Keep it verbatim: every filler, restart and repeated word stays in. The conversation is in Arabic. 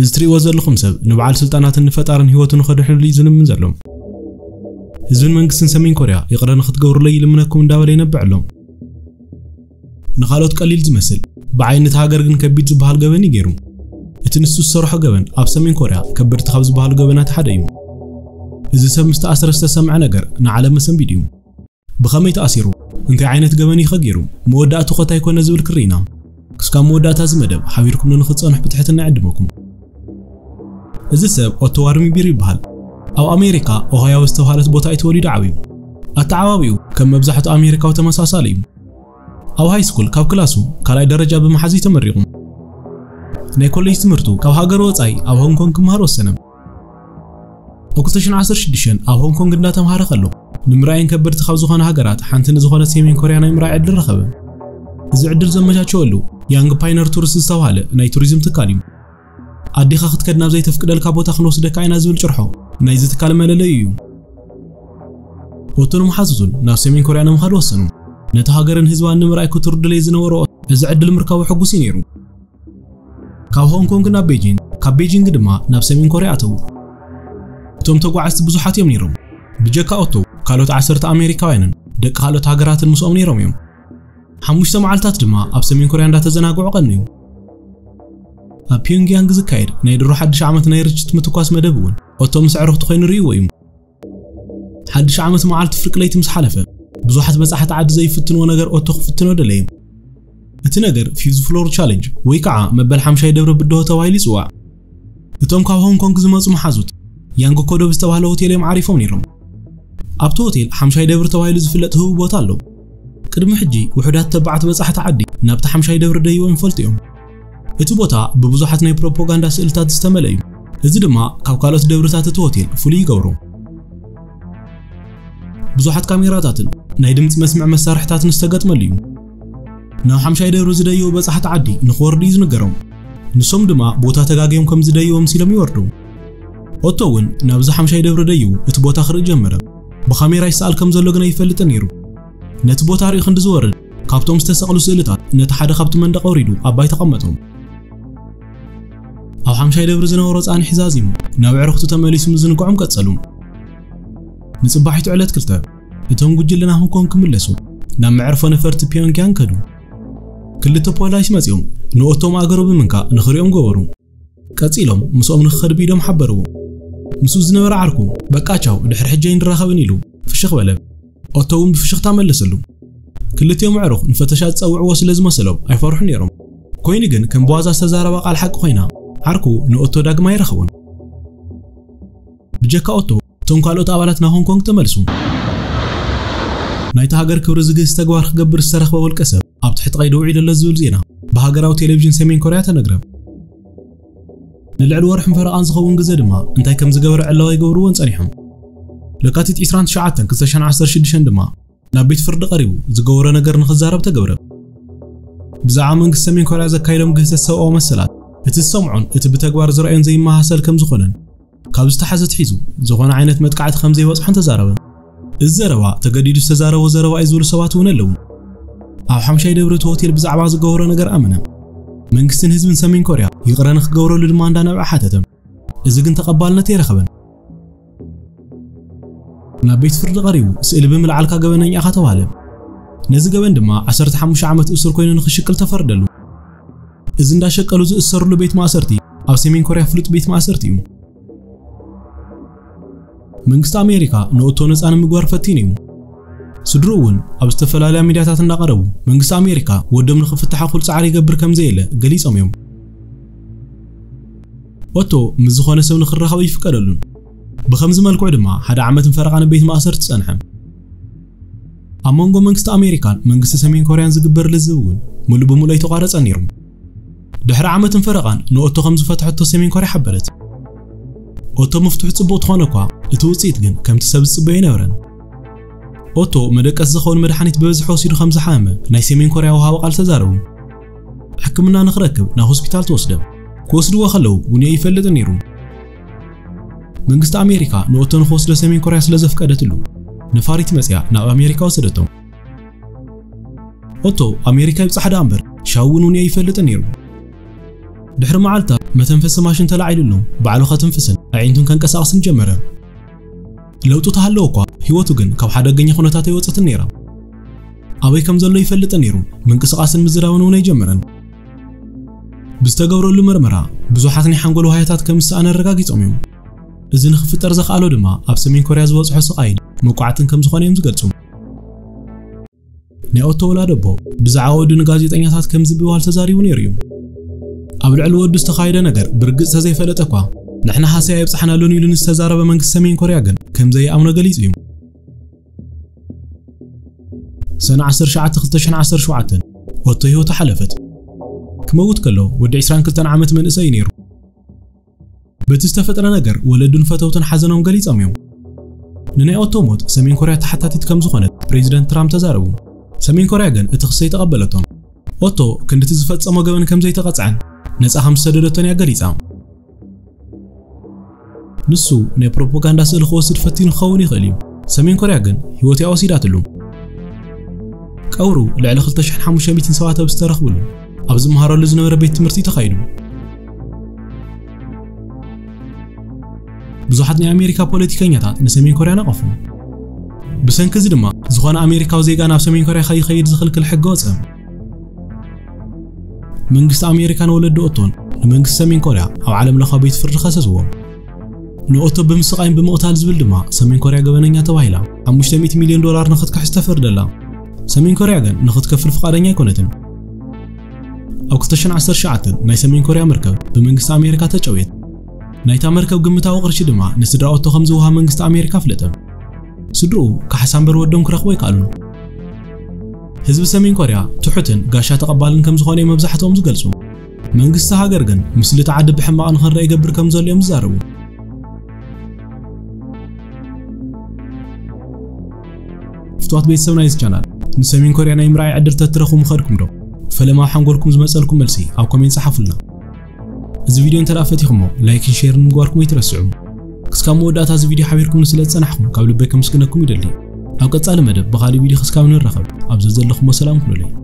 هزتري وزر الخمسة نبعال سلطانات النفتارن هواتن خدحلو لي زلم من زلم هزون منقسن سمين كوريا يقرأ نخط قور لي لمنكم داولي نبعلهم نخالوت قليل زمسل بعين تهاجرن كبيت زبحال قبني غيرو اتنسو الصراحة قبن اب سمين كوريا كبرت خبز بحال قبنات حدايم هز سب مستأسر استسمع نجر نعلم مسن بيديم بخميت أسيرو انت عينت قبني خجيرو مودات خطا يكون زول كرينا كسكام مودات ازمدب حبيركم ننخص انح بتحتنا عندمكم هز سب اوتوارمي بيري بحال او امريكا اوهايو واستوهالت بوتا يتولد عويم اتعاويو كم مبزحه امريكا وتمساساليم او هاي سكول كاب كلاسو كالاي درجه بمحازي تمريقو ناي كوليج تمرتو كاب هاجر وصاي او هونغ كونغ مهار وسنم وكتشن عشر شدشن او هونغ كونغ دا تمهار خلو نمراين كبرت خاب زخان هاجرات حنتن زخان سيمين كوريا ناي مراي عدل رخبه زي عدل زمجاچولو يانغ باينر تورس استوهاله ناي توريزم تكاليم ادي خخت كدنا زي تفقدل كابوتا خنوس دكاينا زول چرحو ناي زي تكالملليو وتنم حاززون ناس سيمين كوريا ناي مهار وسنم نتا هاجرن حزبان نمراي كتردلي زنورو از عدل مركاو حغوس ينيرو ካብ ሆንግ ኮንግ ናብ ቤጂንግ ካብ ቤጂንግ ድማ ናብ ሰሜን ኮሪያ ኣተው እቶም ተጓዓዝቲ ብዙሓት እዮም ነይሮም ብጀካ ኣቶ ካልኦት ዓሰርተ ኣሜሪካውያንን ደቂ ካልኦት ሃገራትን ምስኦም ነይሮም እዮም ሓሙሽተ መዓልታት ድማ ኣብ ሰሜን ኮሪያ እንዳተዘናግዑ ቀንዩ ኣብ ፒዮንግያንግ ዝካየድ ናይ ድሮ ሓድሽ ዓመት ናይ ርችት ምትኳስ መደብ እውን ኣቶ ምስ ዕሩኽቲ ኮይኑ ርእይዎ እዩ ሓድሽ ዓመት መዓልቲ ፍርቂ ለይቲ ምስ ሓለፈ ብዙሓት በፃሕቲ ዓዲ ዘይፍትንዎ ነገር ኣቶ ክፍትኖ ደለየ እቲ ነገር ፊዝ ፍሎር ቻሌንጅ ወይ ከዓ መበል ሓምሻይ ደብረ ብድሆ ተባሂሉ ይፅዋዕ እቶም ካብ ሆንግ ኮንግ ዝመጹ መሓዙት ያንጎ ኮዶብ ዝተባህለ ሆቴል እዮም ዓሪፎም ነይሮም ኣብቲ ሆቴል ሓምሻይ ደብረ ተባሂሉ ዝፍለጥ ህቡብ ቦታ ኣሎ ቅድሚ ሕጂ ውሑዳት ተባዕት በፃሕቲ ዓዲ ናብቲ ሓምሻይ ደብረ ደይቦም ይፈልጡ እዮም እቲ ቦታ ብብዙሓት ናይ ፕሮፓጋንዳ ስእልታት ዝተመልአ እዩ እዚ ድማ ካብ ካልኦት ደብረታት እቲ ሆቴል ፍሉይ ይገብሮ ብዙሓት ካሜራታትን ናይ ድምፂ መስምዕ መሳርሕታትን ዝተገጥመሉ እዩ نو حمشاي دبر زدايو بصحت عدي نخوردي زنغرو نسوم دما بوتا تغاغيوم كم زدايوم سيلم يوردو اوتوون نابز حمشاي دبر دايو ات بوتا خر جمر بخاميرا يسال كم زلو غنا يفلطن يرو نت بوتا ري خند زورد كابتوم استسقلو سيلتا نت حدا كابتو مندق وريدو اباي تقمتو او حمشاي دبر زنورو صان حزازيم نو عرختو تمليسم زنقعم قصلو نصباحيت علت كلتا اتون غجلنا هون كون كملسو نام عرفو نفرت بيونغيان كدو كلتو بولايس مزيوم نوتو ماغرو بمنكا نخريوم غبرو قصيلوم مسوم نخرب يدم حبرو مسو زنبر عركو بقاچاو دحر حجين راخبنيلو فشخ بلب اوتوم بفشخ تاملسلو كلتو معروخ نفتشا تصوعو وسلز مسلو اي فرح نيرم كوين كن كم بوازا استزاربا قال حق خوينا عركو نوتو داغما يرخون بجكا اوتو تونكالو تابالاتنا هونغ كونغ تملسو نايت هاجر كبر زغيس تغوار خغبر سرخ بولقسب اب تحت قيد وعيد للزول زينا بهاجراو تلفزيون سمين كوريا تنغرب نلعل ورح فرقان زخون غزدما انتي كم زغبر علاو يغبرون صنيحم لقاتيت عشرين تسعة ألفين وستة عشر دما نابيت فرد قريبو زغوره نغر نخزارب تغبر بزعامن سمين كوريا زكايلم غسسو او مسلات اتسمعون ات بتغوار زراين زي ما حصل كم زخونن كابز تحزت حيزو زغون عينت متقعت خمزي وصحن تزارب الزروا تجديد استزاره وزروا ايزول سوات ونلو او حمشاي دبرت هوتيل بزعبا زغوره نجر امنه منكسن حزب سمين كوريا يقرن خغوره لدما اندانا حاتتم اذا كن تقبالنت يرخبن نابيت فرد قريو سئل بملعلكا غبننيا خاتواله نزي غبن دما خمسة عشر عامت اسر كوين نخشكل تفردلو اذا انداشقلو زسرلو بيت ماسرتي او سمين كوريا فلوت بيت ماسرتيو منكست امريكا نوتو نصان مغوار فتينيو سدروون اب استفلاليا ميدياتات اندقربو منكست امريكا ودم نخفتحا خول صعري يغبر كمزيله غليصوم يوم اوتو مزخونه سو نخرخو يفقدلو بخمز ملكو دما حدا عمت فرقان بيت ماسر تصنحم امونغو منكست امريكا منكست سمين كوريان زغبر لزون مولو بمولو يتقارص انيرم دحر عمت فرقان نوتو خمز فتحتو سمين كوريا حبلت اوتو مفتوح صبوت خانقوا اتوصيت كن كم تسبس صبي نورن اوتو مدقس زخون مدحنيت ببزحو سيدو خمسة حامه ناي سيمين كوريا وها وقال تزارو حكمنا نخركب نا هوسبيتال توسدم كوسدو وخلو وني يفلط نيرو منغست امريكا نوتو نخوس له سيمين كوريا سلازفقدتلو نفاريت مزيا نا امريكا وسدتو اوتو امريكا يصحد امبر شاونوني يفلط نيرو دحر معالتا ما تنفس ماشين تلا عيللهم بعلوخة تنفسن عينتهم كان كسرسن جمرة لو تتهلوقة هيوتو جن كاب حدا جن يخون تاتي وتت النيرة أبي كم زلوا يفلت النيرو من كسرسن مزرعون وناي جمرة بستجوروا لمرمرة بزوحتني حنقولوا هاي تات كم سأنا الرجاجيت أميم إذن خفت أرزق على دماء أبسمين كوريا زوج حس عين موقعتن كم زخاني مزقتهم نأتوا ولا ربو بزعوا دون جازيت أني تات كم زبوا هالتزاري ونيريوم أبو العلو ودست خايدا نجر برجس هذي فلتقوى نحن حسيب صحنا لوني لنستزار بمن قسمين كورياجن كم زي أمنا جليزيوم سنة عصر شعة تختشن عصر شعة والطيوة تحلفت كموت كله ودي عسران كلتن عمت من إسينير بتستفت أنا نجر ولدن فتوة حزنهم جليز أميوم نني أوتوموت سمين كوريا تحت تتكم زخنت بريزيدنت ترامب تزاربهم سمين كورياجن اتخصي تقبلتهم أوتو كنت تزفت أما جبن كم زي تقطعن ناس أهم سددتني أجريزام نسو نا بروباغاندا سل خوسد فتين خوني غليم سمين كوريا جن هيوتي أوسيداتلو كأورو لعل خلتش حموشة بيتن سواعته بسترخبلو أبز مهارة لزنو ربيت مرتي تخيلو بزوحتني أمريكا بوليتيكانيات نسمين كوريا نقفو بسن كزدما زخوان أمريكا وزيقانا بسمين كوريا خي خيد زخلك الحقوزة منقص أمريكان ولد أوتون لمنقص سمين كوريا أو عالم لخبيت فرج خسسوهم نقطة بمسقين بمقتال زبل دماء سمين كوريا جبنا توهلا عم مش تمية مليون دولار نخد كحست فردلا سمين كوريا جن نخد كفر فقرنيا كونتن أو كتشن عصر شعتن ناي سمين كوريا مركب بمنقص أمريكا تجويت ناي تامركب جمتها وقرش دماء نسدر أوتو خمزوها منقص أمريكا فلتم سدرو كحسن برودهم كرخوي قالوا حزب سمين كوريا تحتن قاشا تقبالن كم زخاني مبزحتهم زقلسو منقصة هاجرجن مثل تعدب بحماق نهر يقبر كم زول يوم زارو فتوات بيت سونايز شانل نسمين كوريا نايم راعي عدر تترخو مخاركم دو فلما حنقولكم زمسألكم ملسي أو كمين صحفلنا إذا فيديو انت رأفتيخمو لايكي شير نقواركم يترسعو كسكامو ودات هذا فيديو حبيركم نسلات سنحكم قبل بيكم سكنكم يدلي أو قد تعلم هذا بخالي فيديو خسكاون الرخب أبزز لكم وسلام كنولي.